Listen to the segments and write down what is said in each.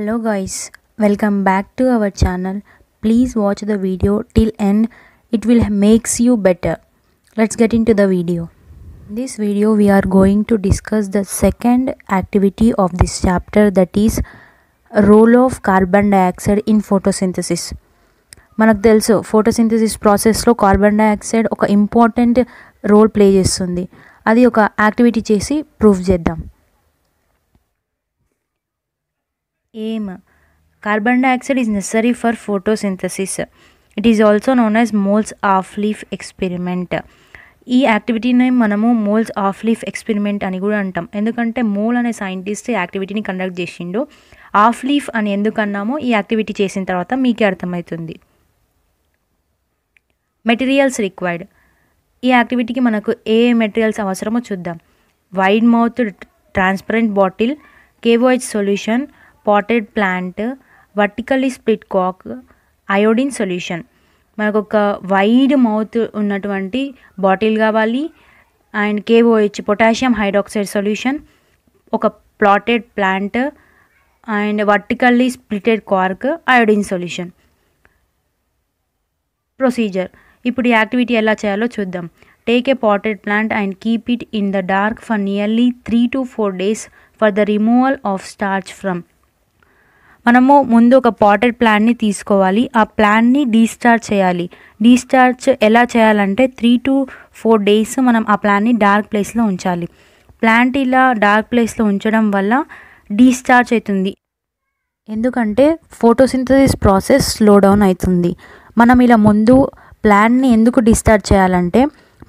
Hello guys, welcome back to our channel. Please watch the video till end. It will makes you better. Let's get into the video. In this video we are going to discuss the second activity of this chapter, that is role of carbon dioxide in photosynthesis. మనకు తెలుసు photosynthesis ప్రాసెస్లో carbon dioxide ఒక important role play చేస్తుంది. అది ఒక activity చేసి prove చేద్దాం. Carbon dioxide is necessary for photosynthesis. It is also known as Mohl's half-leaf experiment. ఈ యాక్టివిటీని మనము మోల్స్ హాఫ్ లీఫ్ ఎక్స్పెరిమెంట్ అని కూడా అంటాం. ఎందుకంటే మోల్ అనే సైంటిస్ట్ ఈ యాక్టివిటీని కండక్ట్ చేసిండు. హాఫ్ లీఫ్ అని ఎందుకన్నామో ఈ యాక్టివిటీ చేసిన తర్వాత మీకే అర్థమవుతుంది. Materials required. ఈ యాక్టివిటీకి మనకు ఏ మెటీరియల్స్ అవసరమో చూద్దాం. Wide mouth transparent bottle, KOH solution, potted plant, vertically split కాక్, అయోడిన్ సొల్యూషన్. మనకు ఒక వైడ్ మౌత్ ఉన్నటువంటి బాటిల్ కావాలి, and KOH potassium hydroxide solution, ఒక potted plant, and vertically splitted cork, iodine solution. Procedure. ఇప్పుడు ఈ యాక్టివిటీ ఎలా చేయాలో చూద్దాం. Take a potted plant and keep it in the dark for nearly 3 to 4 days for the removal of starch from. మనము ముందు ఒక potted ప్లాంట్ని తీసుకోవాలి, ఆ ప్లాంట్ని డీస్టార్చ్ చేయాలి. డీస్టార్చ్ ఎలా చేయాలంటే 3 to 4 డేస్ మనం ఆ ప్లాంట్ని డార్క్ ప్లేస్లో ఉంచాలి. ప్లాంట్ ఇలా డార్క్ ప్లేస్లో ఉంచడం వల్ల డీస్టార్చ్ అవుతుంది, ఎందుకంటే ఫోటోసింథసిస్ ప్రాసెస్ స్లో డౌన్ అవుతుంది. మనం ఇలా ముందు ప్లాంట్ని ఎందుకు డిస్టార్చ్ చేయాలంటే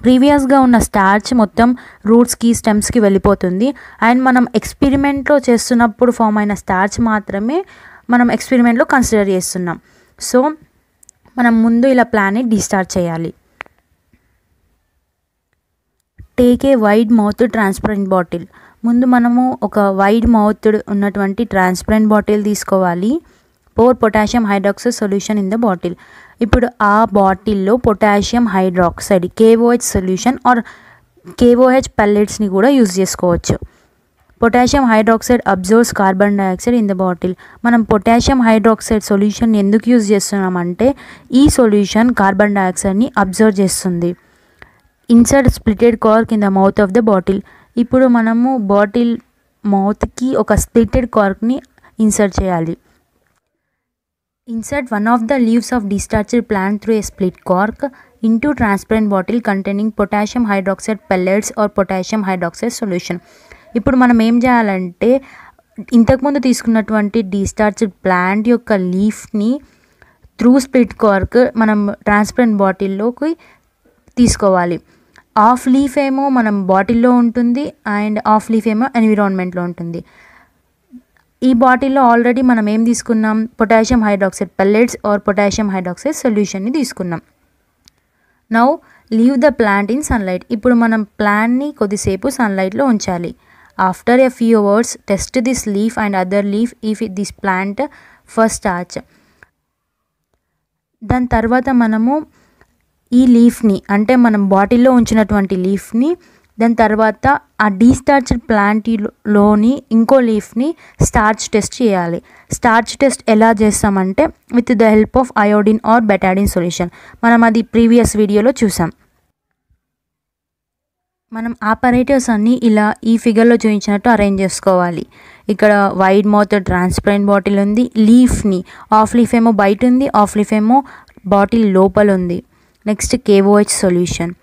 ప్రీవియస్గా ఉన్న స్టార్చ్ మొత్తం రూట్స్కి, స్టెమ్స్కి వెళ్ళిపోతుంది, అండ్ మనం ఎక్స్పెరిమెంట్లో చేస్తున్నప్పుడు ఫామ్ అయిన స్టార్చ్ మాత్రమే మనం ఎక్స్పెరిమెంట్లో కన్సిడర్ చేస్తున్నాం. సో మనం ముందు ఇలా ప్లాన్ని డిస్టార్చ్ చేయాలి. Take a wide mouth transparent bottle. ముందు మనము ఒక వైడ్ మౌత్ ఉన్నటువంటి ట్రాన్స్పరెంట్ బాటిల్ తీసుకోవాలి. Pour potassium hydroxide solution in the bottle. ఇప్పుడు ఆ బాటిల్లో potassium hydroxide, KOH solution or KOH పెల్లెట్స్ని కూడా యూజ్ చేసుకోవచ్చు. Potassium hydroxide absorbs carbon dioxide in the bottle. మనం పొటాషియం హైడ్రాక్సైడ్ సొల్యూషన్ ఎందుకు యూజ్ చేస్తున్నామంటే ఈ సొల్యూషన్ కార్బన్ డయాక్సైడ్ని అబ్జర్వ్ చేస్తుంది. Insert splitted cork in the mouth of the bottle. ఇప్పుడు మనము బాటిల్ మౌత్కి ఒక స్ప్లిటెడ్ కార్క్ని ఇన్సర్ట్ చేయాలి. Insert one of the leaves of discharged plant through a split cork into transparent bottle containing potassium hydroxide pellets or potassium hydroxide solution. ఇప్పుడు మనం ఏం చేయాలంటే ఇంతకుముందు తీసుకున్నటువంటి డిశ్చార్జ్డ్ ప్లాంట్ యొక్క లీఫ్ని త్రూ స్ప్లిట్ కార్క్ మనం ట్రాన్స్పరెంట్ బాటిల్లోకి తీసుకోవాలి. హాఫ్ లీఫ్ ఏమో మనం బాటిల్లో ఉంటుంది, అండ్ హాఫ్ లీఫ్ ఏమో ఎన్విరాన్మెంట్లో ఉంటుంది. ఈ బాటిల్లో ఆల్రెడీ మనం ఏం తీసుకున్నాం, potassium hydroxide pellets or potassium hydroxide సొల్యూషన్ని తీసుకున్నాం. Now leave the plant in sunlight. ఇప్పుడు మనం ప్లాంట్ని కొద్దిసేపు సన్లైట్లో ఉంచాలి. After a few hours test this leaf and other leaf if this plant for starch. దాని తర్వాత మనము ఈ లీఫ్ని, అంటే మనం బాటిల్లో ఉంచినటువంటి లీఫ్ని, దాని తర్వాత ఆ డీస్టార్చ్డ్ ప్లాంట్లోని ఇంకో లీఫ్ని స్టార్చ్ టెస్ట్ చేయాలి. స్టార్చ్ టెస్ట్ ఎలా చేస్తామంటే with the help of iodine or Betadine solution. మనం అది ప్రీవియస్ వీడియోలో చూసాం. మనం ఆపరేటర్స్ అన్నీ ఇలా ఈ ఫిగర్లో చూపించినట్టు అరేంజ్ చేసుకోవాలి. ఇక్కడ వైడ్ మౌత్ ట్రాన్స్పరెంట్ బాటిల్ ఉంది, లీఫ్ని ఆఫ్ లీఫ్ ఏమో బయట ఉంది, ఆఫ్ లీఫ్ ఏమో బాటిల్ లోపల ఉంది. Next KOH solution.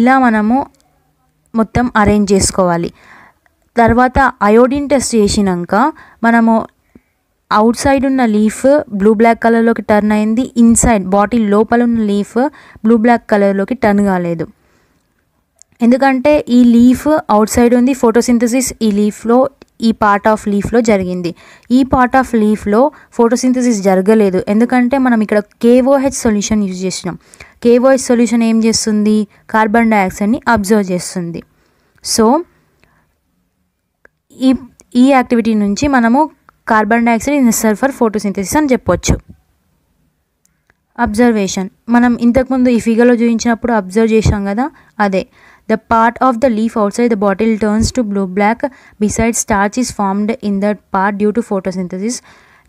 ఇలా మనము మొత్తం అరేంజ్ చేసుకోవాలి. తర్వాత అయోడిన్ టెస్ట్ చేసినాక మనము అవుట్ సైడ్ ఉన్న లీఫ్ బ్లూ బ్లాక్ కలర్లోకి టర్న్ అయింది, ఇన్సైడ్ బాటిల్ లోపల ఉన్న లీఫ్ బ్లూ బ్లాక్ కలర్లోకి టర్న్ కాలేదు. ఎందుకంటే ఈ లీఫ్ అవుట్ సైడ్ ఉంది, ఫోటోసింథసిస్ ఈ లీఫ్లో, ఈ పార్ట్ ఆఫ్ లీఫ్లో జరిగింది. ఈ పార్ట్ ఆఫ్ లీఫ్లో ఫోటోసింథసిస్ జరగలేదు, ఎందుకంటే మనం ఇక్కడ KOH సొల్యూషన్ యూజ్ చేసినాం. KOH సొల్యూషన్ ఏం చేస్తుంది, కార్బన్ డయాక్సైడ్ని అబ్జర్వ్ చేస్తుంది. సో ఈ యాక్టివిటీ నుంచి మనము carbon dioxide is necessary for photosynthesis అని చెప్పొచ్చు. అబ్జర్వేషన్. మనం ఇంతకుముందు ఈ ఫిగర్లో చూపించినప్పుడు అబ్జర్వ్ చేసాం కదా, అదే. The part of the leaf outside the bottle turns to blue black. Besides, starch is formed in that part due to photosynthesis.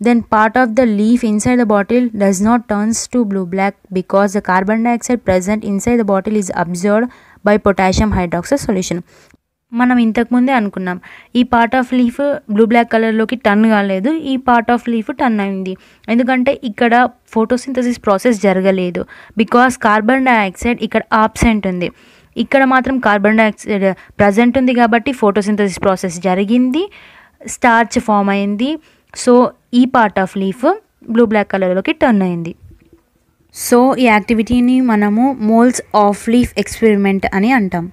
then part of the leaf inside the bottle does not turns to blue-black because the carbon dioxide present inside the bottle is absorbed by potassium hydroxide solution. మనం ఇంతకుముందే అనుకున్నాం ఈ part of leaf blue black కలర్లోకి turn కాలేదు, ఈ part of leaf turn అయింది. ఎందుకంటే ఇక్కడ ఫోటోసింథసిస్ ప్రాసెస్ జరగలేదు బికాస్ కార్బన్ డయాక్సైడ్ ఇక్కడ ఆబ్సెంట్ ఉంది. ఇక్కడ మాత్రం కార్బన్ డయాక్సైడ్ ప్రజెంట్ ఉంది కాబట్టి ఫోటోసింథసిస్ ప్రాసెస్ జరిగింది, స్టార్చ్ ఫామ్ అయింది. సో ఈ part of leaf blue black కలర్లోకి టర్న్ అయింది. సో ఈ యాక్టివిటీని మనము మోల్స్ ఆఫ్ లీఫ్ ఎక్స్పెరిమెంట్ అని అంటాం.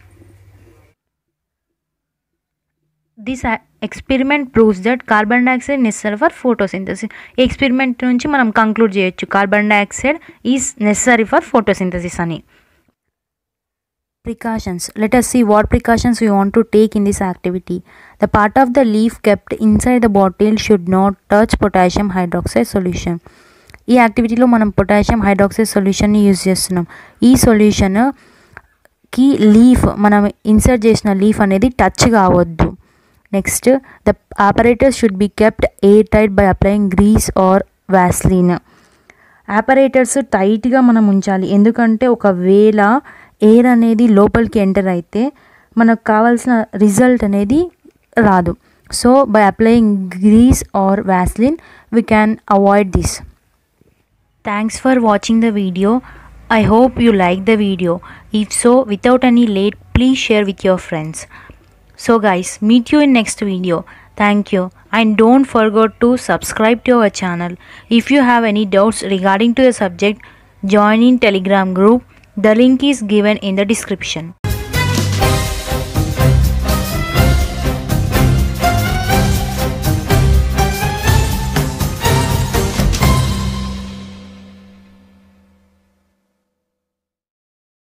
This experiment proves that carbon dioxide is necessary for photosynthesis. Experiment nunchi manam conclude cheyachu carbon dioxide is necessary for photosynthesis ani. Precautions. Let us see what precautions we want to take in this activity. The part of the leaf kept inside the bottle should not touch potassium hydroxide solution. Ee activity lo manam potassium hydroxide solution ni use chestunnam. Ee solution ki leaf manam insert chesina leaf anedi touch kavoddu. Next, the apparatus should be kept airtight by applying grease or Vaseline. Apparatus tight గా మనం ఉంచాలి, ఎందుకంటే ఒకవేళ air అనేది లోపలికి enter అయితే మనకు కావాల్సిన రిజల్ట్ అనేది రాదు. So by applying grease or vaseline we can avoid this. Thanks for watching the video. I hope you like the video. If so, without any late, please share with your friends. So guys, meet you in next video. Thank you, and don't forget to subscribe to our channel. If you have any doubts regarding to the subject, join in Telegram group. The link is given in the description.